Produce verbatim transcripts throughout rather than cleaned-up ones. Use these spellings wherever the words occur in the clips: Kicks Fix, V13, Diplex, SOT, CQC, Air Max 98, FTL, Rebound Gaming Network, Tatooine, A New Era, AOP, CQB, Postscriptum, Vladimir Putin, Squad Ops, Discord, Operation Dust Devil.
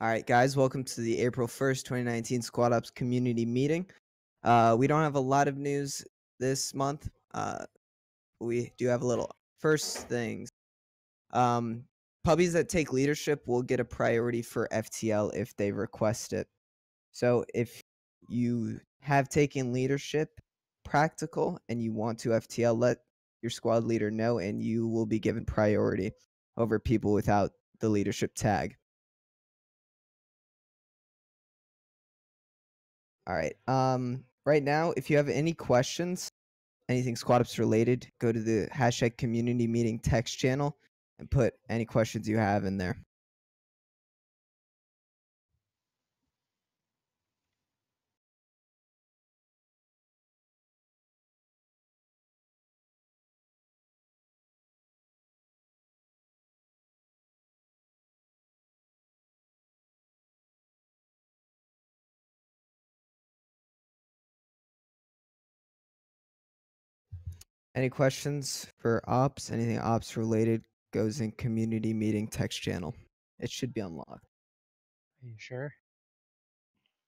All right, guys, welcome to the April first, twenty nineteen Squad Ops community meeting. Uh, we don't have a lot of news this month. Uh, we do have a little. First things, um, pubbies that take leadership will get a priority for F T L if they request it. So if you have taken leadership practical and you want to F T L, let your squad leader know and you will be given priority over people without the leadership tag. All right. Um, right now, if you have any questions, anything Squad Ops related, go to the hashtag community meeting text channel and put any questions you have in there. Any questions for ops? Anything ops related goes in community meeting text channel. It should be unlocked. Are you sure?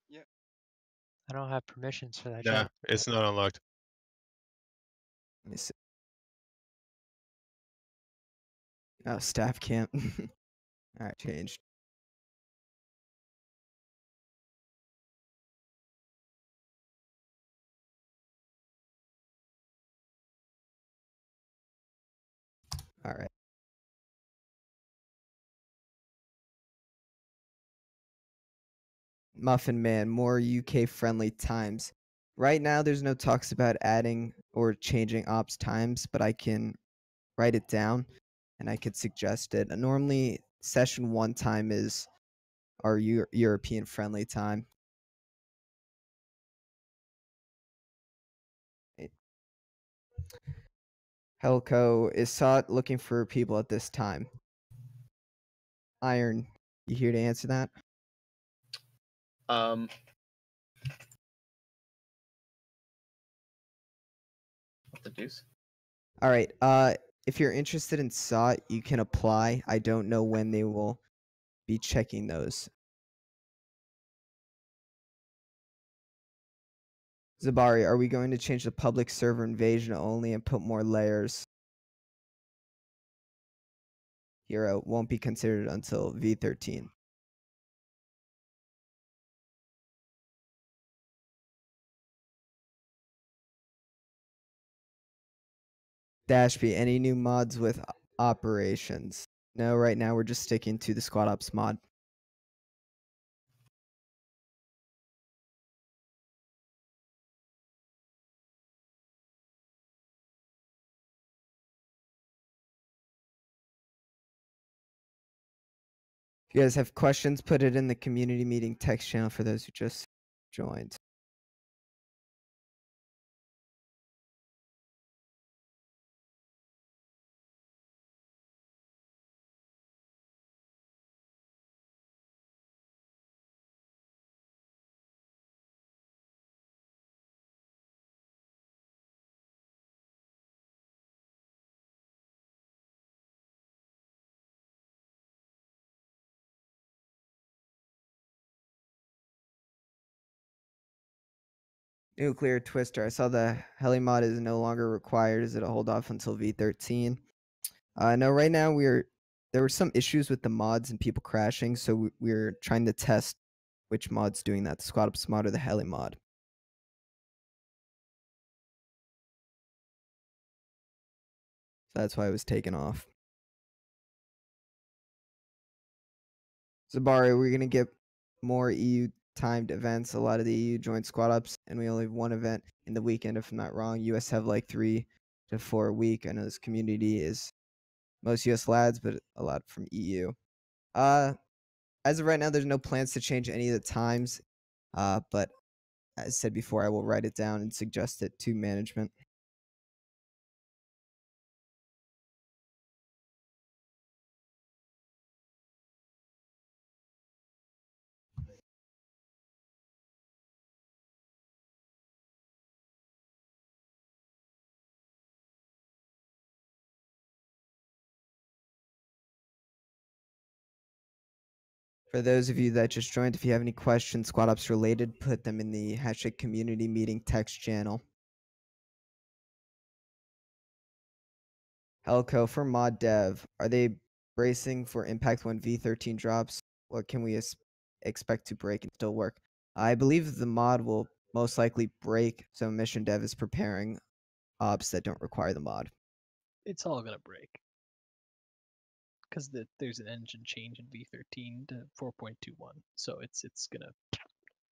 Yeah. I don't have permissions for that. Yeah, no, it's not unlocked. Let me see. Oh, staff camp. All right, changed. All right. Muffin Man, more U K friendly times. Right now, there's no talks about adding or changing ops times, but I can write it down and I could suggest it. And normally, session one time is our Euro European friendly time. Helco is sought looking for people at this time. Iron, you here to answer that? Um. What the deuce? All right. Uh, if you're interested in S O T, you can apply. I don't know when they will be checking those. Zabari, are we going to change the public server invasion only and put more layers? Hero won't be considered until V thirteen. Dashby, any new mods with operations? No, right now we're just sticking to the Squad Ops mod. If you guys have questions, put it in the community meeting text channel for those who just joined. Nuclear Twister. I saw the heli mod is no longer required. Is it a hold off until V thirteen? Uh, no, right now we are. There were some issues with the mods and people crashing, so we, we're trying to test which mod's doing that: the Squad Ops mod or the heli mod. So that's why it was taken off. Zabari, we're gonna get more E U timed events. A lot of the E U joined Squad Ops, and we only have one event in the weekend, if I'm not wrong. U S have like three to four a week. I know this community is most U S lads, but a lot from E U. Uh, as of right now, there's no plans to change any of the times, uh, but as I said before, I will write it down and suggest it to management. For those of you that just joined, if you have any questions Squad Ops related, put them in the hashtag community meeting text channel. Helco, for mod dev, are they bracing for impact when V thirteen drops? What can we expect to break and still work? I believe the mod will most likely break, so mission dev is preparing ops that don't require the mod. It's all going to break. Because the, there's an engine change in V thirteen to four point two one, so it's it's gonna.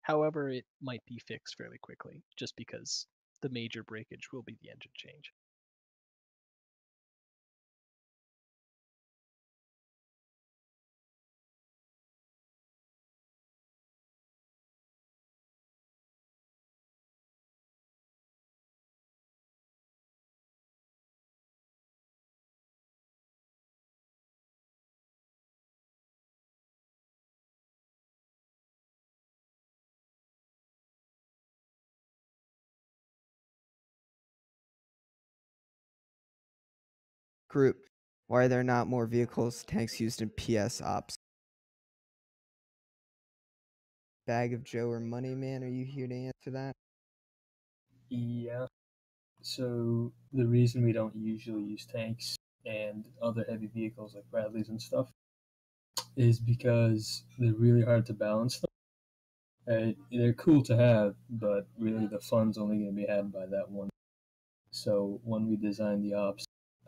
However, it might be fixed fairly quickly, just because the major breakage will be the engine change. Group, why are there not more vehicles, tanks used in P S ops? Bag of Joe or Money Man, are you here to answer that? Yeah. So the reason we don't usually use tanks and other heavy vehicles like Bradleys and stuff is because they're really hard to balance them. Uh, they're cool to have, but really the fun's only going to be had by that one. So when we design the ops,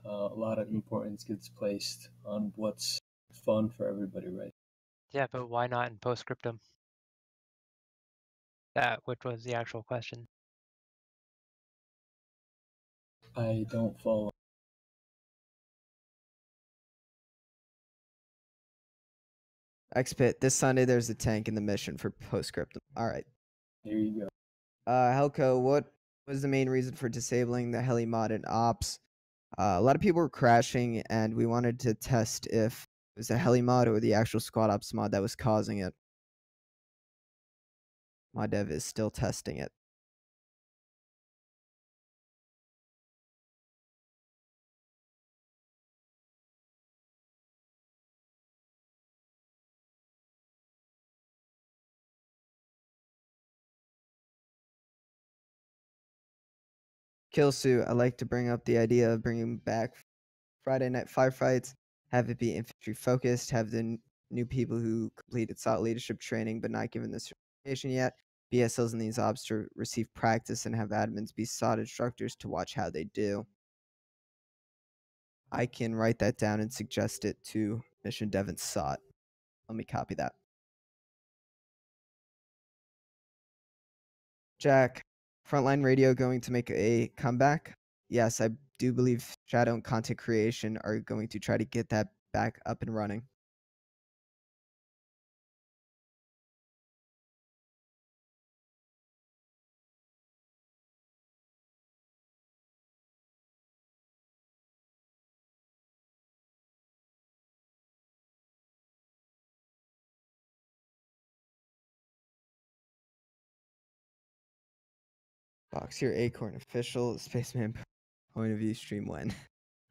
Uh, a lot of importance gets placed on what's fun for everybody, right? Yeah, but why not in Postscriptum? That, which was the actual question. I don't follow. X-Pit, this Sunday there's a tank in the mission for Postscriptum. All right. There you go. Uh, Helco, what was the main reason for disabling the heli mod in ops? Uh, a lot of people were crashing, and we wanted to test if it was the heli mod or the actual Squad Ops mod that was causing it. Mod dev is still testing it. Killsuit, I like to bring up the idea of bringing back Friday Night Firefights, have it be infantry focused, have the n new people who completed S O T leadership training but not given the certification yet, B S Ls in these ops to receive practice, and have admins be S O T instructors to watch how they do. I can write that down and suggest it to Mission Dev and S O T. Let me copy that. Jack. Frontline radio going to make a comeback? Yes, I do believe Shadow and content creation are going to try to get that back up and running. Fox here, Acorn official, Spaceman point of view stream when.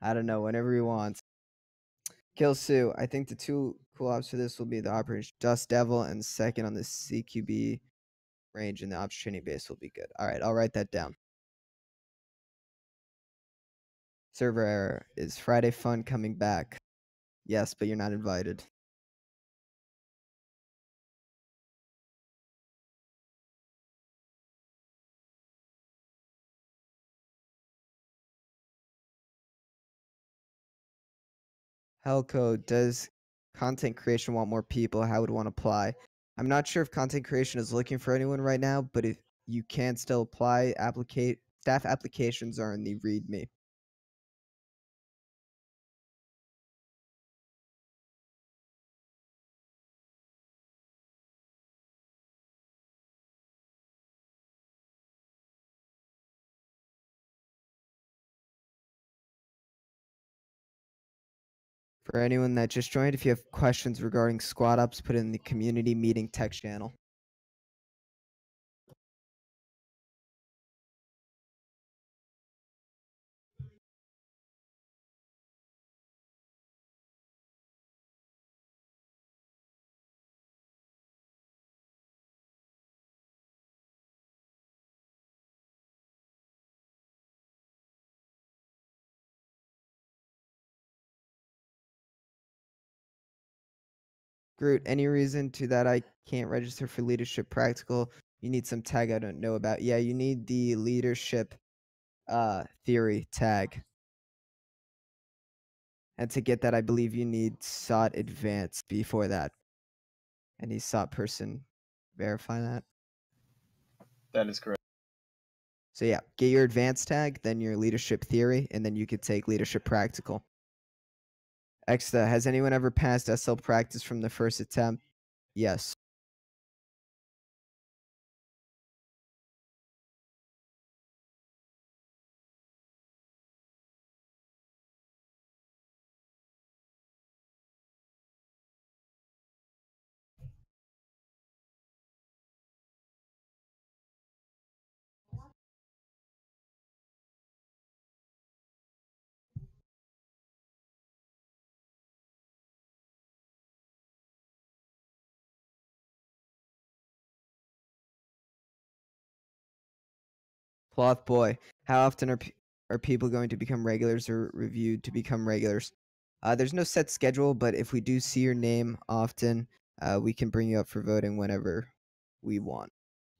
I don't know, whenever he wants. Kill Sue, I think the two cool ops for this will be the Operation Dust Devil, and second on the C Q B range, and the ops training base will be good. All right, I'll write that down. Server error. Is Friday fun coming back? Yes, but you're not invited. Helco, does content creation want more people? How would one apply? I'm not sure if content creation is looking for anyone right now, but if you can still apply, applicate, staff applications are in the README. For anyone that just joined, if you have questions regarding Squad Ops, put it in the community meeting text channel. Groot, any reason to that I can't register for leadership practical? You need some tag I don't know about. Yeah, you need the leadership uh, theory tag. And to get that, I believe you need S O T advanced before that. Any S O T person verify that? That is correct. So yeah, get your advanced tag, then your leadership theory, and then you could take leadership practical. Extra, has anyone ever passed S L practice from the first attempt? Yes. Cloth boy, how often are, are people going to become regulars or reviewed to become regulars? Uh, there's no set schedule, but if we do see your name often, uh, we can bring you up for voting whenever we want.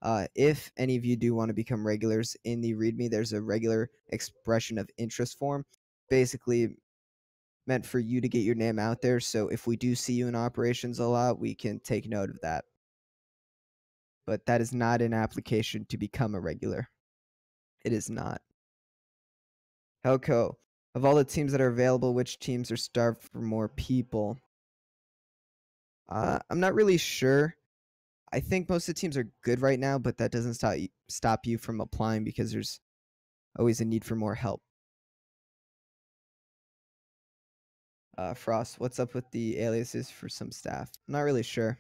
Uh, if any of you do want to become regulars, in the README, there's a regular expression of interest form, basically meant for you to get your name out there. So if we do see you in operations a lot, we can take note of that. But that is not an application to become a regular. It is not. Helco, of all the teams that are available, which teams are starved for more people? Uh, I'm not really sure. I think most of the teams are good right now, but that doesn't stop you, stop you from applying because there's always a need for more help. Uh, Frost, what's up with the aliases for some staff? I'm not really sure.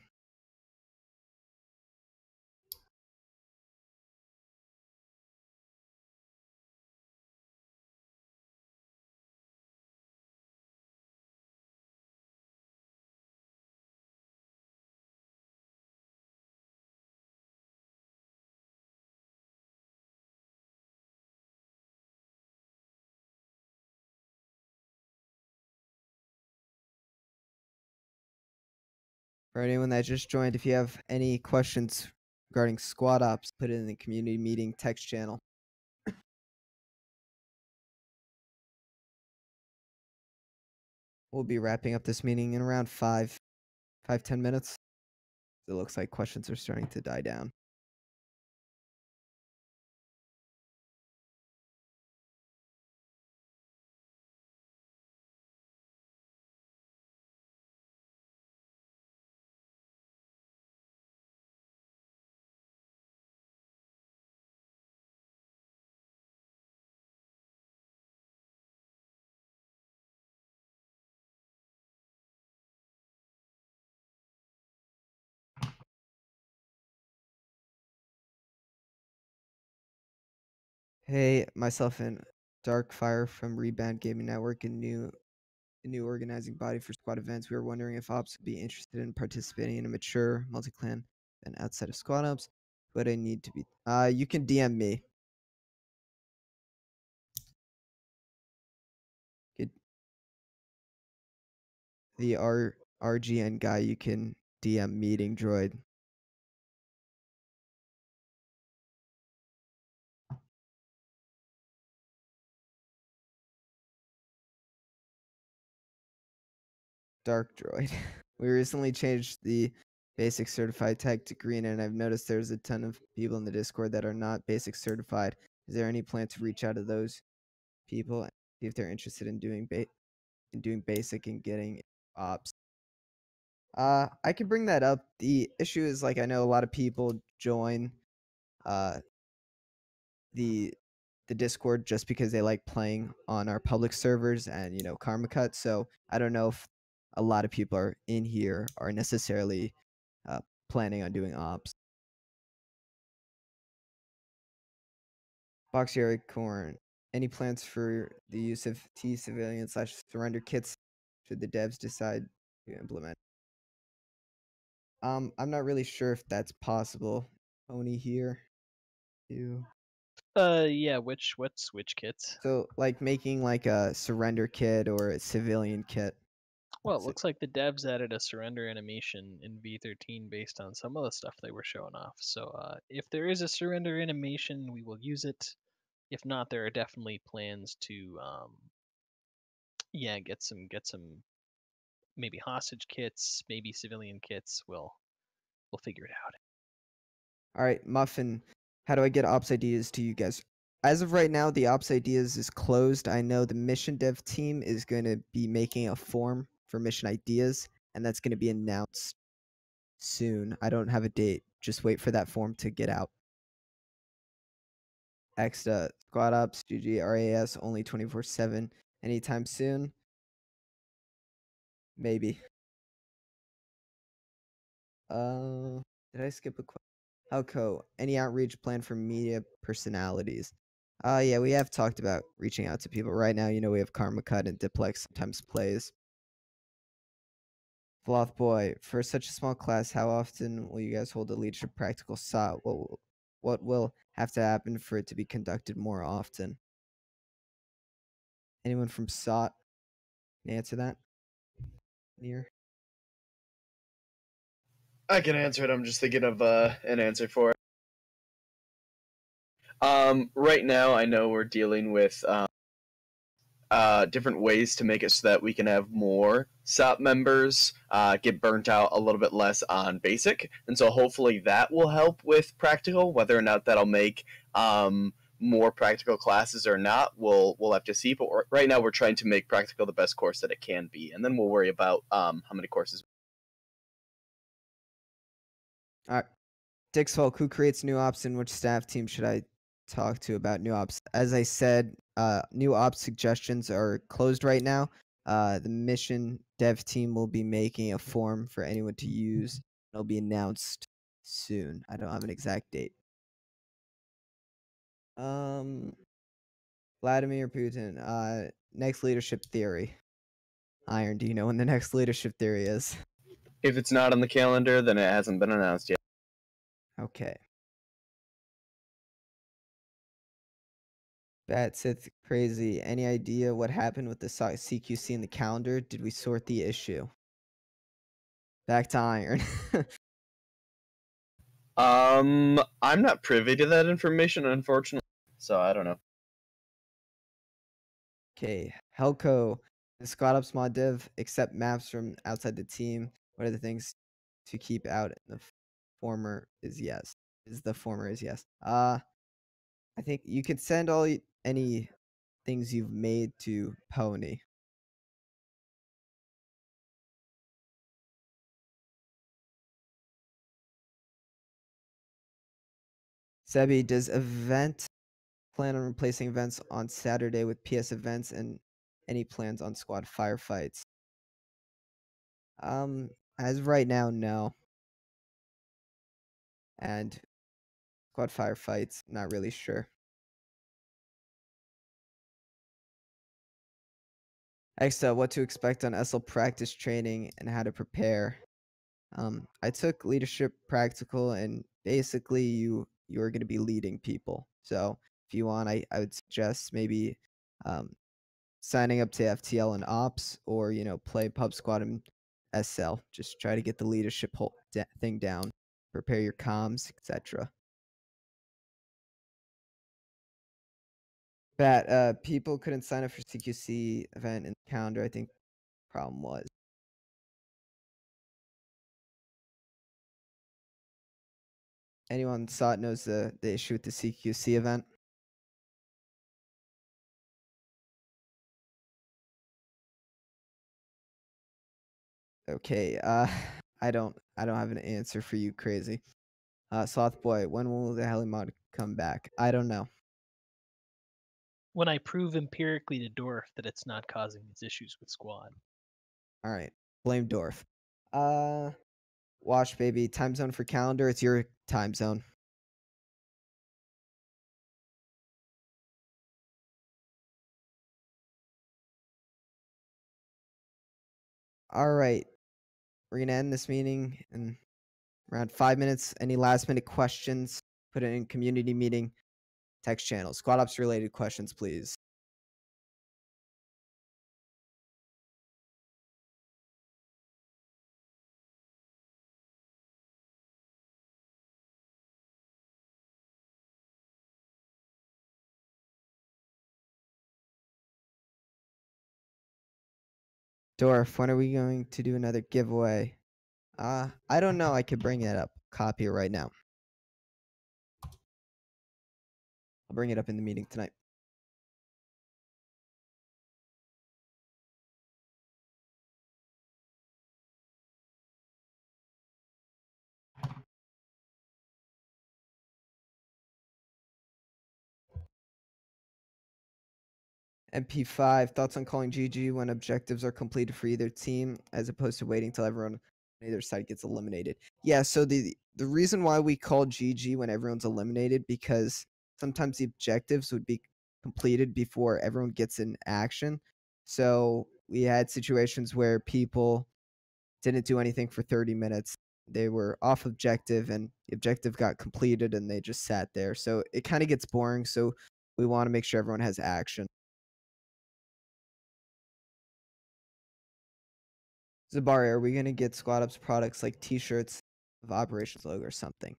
For anyone that just joined, if you have any questions regarding Squad Ops, put it in the community meeting text channel. We'll be wrapping up this meeting in around five, five, ten minutes. It looks like questions are starting to die down. Hey, myself and Darkfire from Rebound Gaming Network, a new, a new organizing body for squad events. We were wondering if Ops would be interested in participating in a mature multi-clan and outside of Squad Ops. What I need to be, uh, you can D M me. Good. The R RGN guy, you can D M Meeting Droid. Dark Droid. We recently changed the basic certified tag to green, and I've noticed there's a ton of people in the Discord that are not basic certified. Is there any plan to reach out to those people and see if they're interested in doing ba in doing basic and getting ops? Uh, I could bring that up. The issue is, like, I know a lot of people join uh, the the Discord just because they like playing on our public servers and, you know, Karma Cut. So I don't know if a lot of people are in here are necessarily uh, planning on doing ops. Boxy Corn, any plans for the use of T civilian slash surrender kits should the devs decide to implement? Um, I'm not really sure if that's possible. Oni here. Ew. Uh, yeah. Which what's which kits? So like making like a surrender kit or a civilian kit. Well, it looks like the devs added a surrender animation in V thirteen based on some of the stuff they were showing off. So uh, if there is a surrender animation, we will use it. If not, there are definitely plans to, um, yeah, get some, get some, maybe hostage kits, maybe civilian kits. We'll, we'll figure it out. All right, Muffin, how do I get ops ideas to you guys? As of right now, the ops ideas is closed. I know the mission dev team is going to be making a form for mission ideas, and that's going to be announced soon. I don't have a date. Just wait for that form to get out. Extra Squad Ops, G G, R A S, only twenty-four seven. Anytime soon? Maybe. Uh, did I skip a question? Helco, any outreach plan for media personalities? Uh, yeah, we have talked about reaching out to people. Right now, you know, we have Karma Cut and Diplex sometimes plays. Vloth Boy, for such a small class, how often will you guys hold a leadership practical S O T? What will, what will have to happen for it to be conducted more often? Anyone from S O T can answer that? Near? I can answer it. I'm just thinking of uh, an answer for it. Um, right now, I know we're dealing with um, uh, different ways to make it so that we can have more S O T members uh, get burnt out a little bit less on basic, and so hopefully that will help with practical. Whether or not that'll make um, more practical classes or not, we'll we'll have to see. But we're, right now, we're trying to make practical the best course that it can be, and then we'll worry about um, how many courses. All right. Dick's Folk, who creates new ops and which staff team should I talk to about new ops? As I said, uh, new ops suggestions are closed right now. Uh, the mission dev team will be making a form for anyone to use. It'll be announced soon. I don't have an exact date. Um, Vladimir Putin, uh, next leadership theory. Iron, do you know when the next leadership theory is? If it's not on the calendar, then it hasn't been announced yet. Okay. Batsith Crazy, any idea what happened with the C Q C in the calendar? Did we sort the issue? Back to Iron. um, I'm not privy to that information, unfortunately, so I don't know. Okay, Helco, the Squad Ops mod div, accept maps from outside the team. What are the things to keep out? The former is yes. Is the former is yes. Uh, I think you could send all any things you've made to Pony. Sebi, does event plan on replacing events on Saturday with P S events, and any plans on squad firefights? Um. As of right now, no. And squad firefights, not really sure. Extra, what to expect on S L practice training and how to prepare. Um, I took leadership practical, and basically you you're going to be leading people. So if you want, I, I would suggest maybe um, signing up to F T L and ops, or, you know, play pub squad and S L. Just try to get the leadership whole thing down. Prepare your comms, et cetera. But uh, people couldn't sign up for C Q C event in the calendar. I think the problem was. Anyone S O T knows the, the issue with the C Q C event? Okay, uh, I don't, I don't have an answer for you, Crazy. Uh, Sloth Boy, when will the Helimod come back? I don't know. When I prove empirically to Dorf that it's not causing these issues with Squad. All right, blame Dorf. Uh, Wash Baby, time zone for calendar. It's your time zone. All right. We're going to end this meeting in around five minutes. Any last minute questions, put it in community meeting text channel. Squad Ops related questions, please. Dorf, when are we going to do another giveaway? Uh, I don't know. I could bring that up. Copy it right now. I'll bring it up in the meeting tonight. M P five, thoughts on calling G G when objectives are completed for either team as opposed to waiting till everyone on either side gets eliminated? Yeah, so the, the reason why we call G G when everyone's eliminated, because sometimes the objectives would be completed before everyone gets in action. So we had situations where people didn't do anything for thirty minutes. They were off objective and the objective got completed and they just sat there. So it kind of gets boring. So we want to make sure everyone has action. Zabari, are we going to get Squad Ops products like t-shirts of Operations logo or something?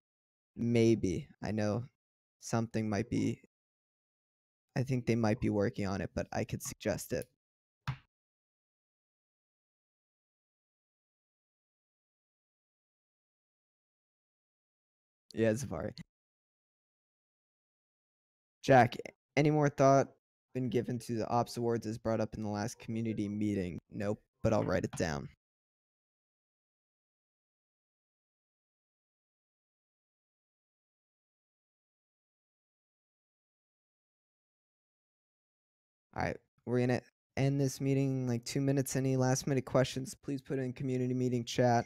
Maybe. I know something might be... I think they might be working on it, but I could suggest it. Yeah, Zabari. Jack, any more thought been given to the Ops Awards as brought up in the last community meeting? Nope, but I'll write it down. All right, we're going to end this meeting in like two minutes. Any last minute questions, please put it in community meeting chat.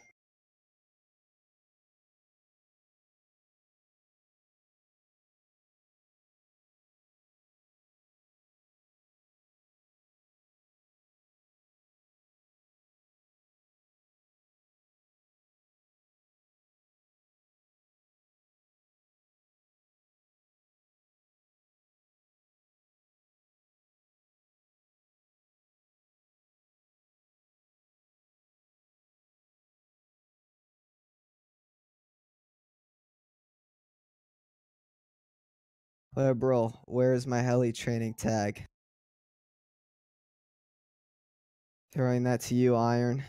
Uh, bro, where is my heli training tag? Throwing that to you, Iron.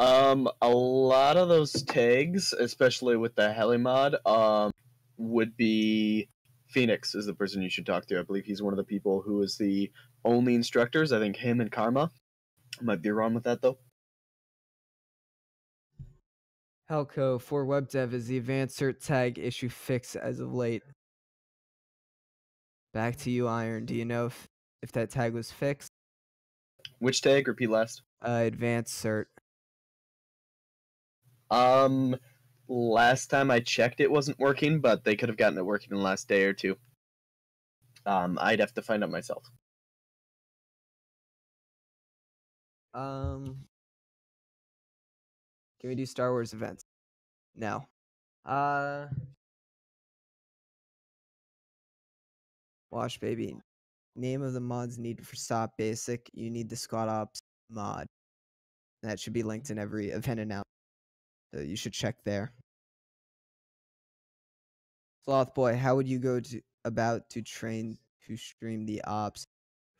Um, a lot of those tags, especially with the heli mod, um, would be Phoenix is the person you should talk to. I believe he's one of the people who is the only instructors. I think him and Karma. I might be wrong with that though. Helco, for web dev, is the advanced cert tag issue fixed as of late? Back to you, Iron. Do you know if, if that tag was fixed? Which tag? Repeat last. Uh, advanced cert. Um, last time I checked it wasn't working, but they could have gotten it working in the last day or two. Um, I'd have to find out myself. Um... Can we do Star Wars events? No. Uh, Wash Baby. Name of the mods needed for S O T Basic. You need the Squad Ops mod. That should be linked in every event announcement. So you should check there. Sloth Boy, how would you go to about to train to stream the ops?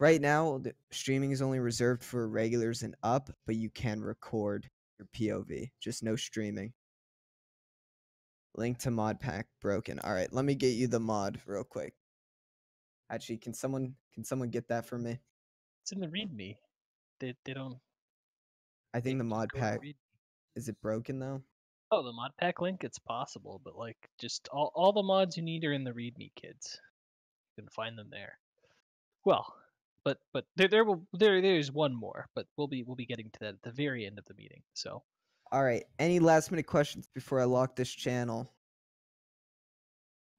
Right now, the streaming is only reserved for regulars and up, but you can record your P O V, just no streaming. Link to mod pack broken. All right, let me get you the mod real quick. Actually, can someone can someone get that for me? It's in the readme. They they don't. I think the mod pack. Is it broken though? Oh, the mod pack link. It's possible, but like, just all all the mods you need are in the readme, kids. You can find them there. Well, But but there there will there there's one more, but we'll be we'll be getting to that at the very end of the meeting. So, all right. Any last minute questions before I lock this channel?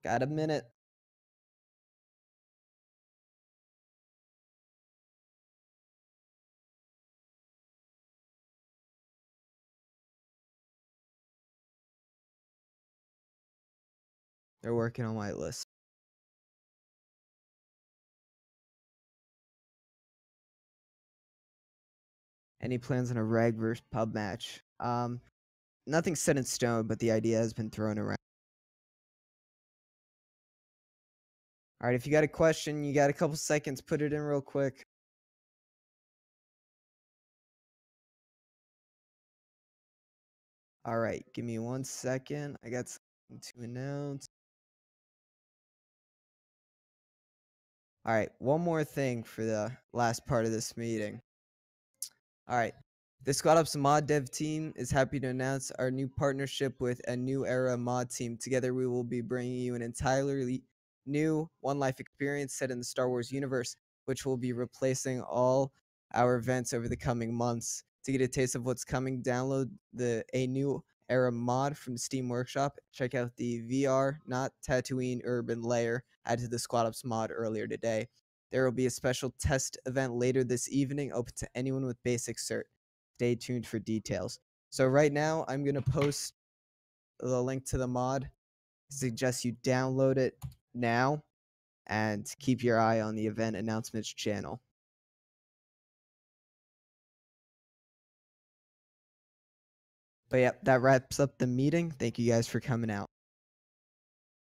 Got a minute? They're working on whitelist. Any plans on a rag versus pub match? Um, nothing's set in stone, but the idea has been thrown around. All right, if you got a question, you got a couple seconds, put it in real quick. All right, give me one second. I got something to announce. All right, one more thing for the last part of this meeting. All right, the Squad Ops mod dev team is happy to announce our new partnership with A New Era mod team. Together, we will be bringing you an entirely new One Life experience set in the Star Wars universe, which will be replacing all our events over the coming months. To get a taste of what's coming, download the A New Era mod from Steam Workshop. Check out the V R, not Tatooine urban layer added to the Squad Ops mod earlier today. There will be a special test event later this evening, open to anyone with basic cert. Stay tuned for details. So right now, I'm going to post the link to the mod. I suggest you download it now and keep your eye on the event announcements channel. But yeah, that wraps up the meeting. Thank you guys for coming out.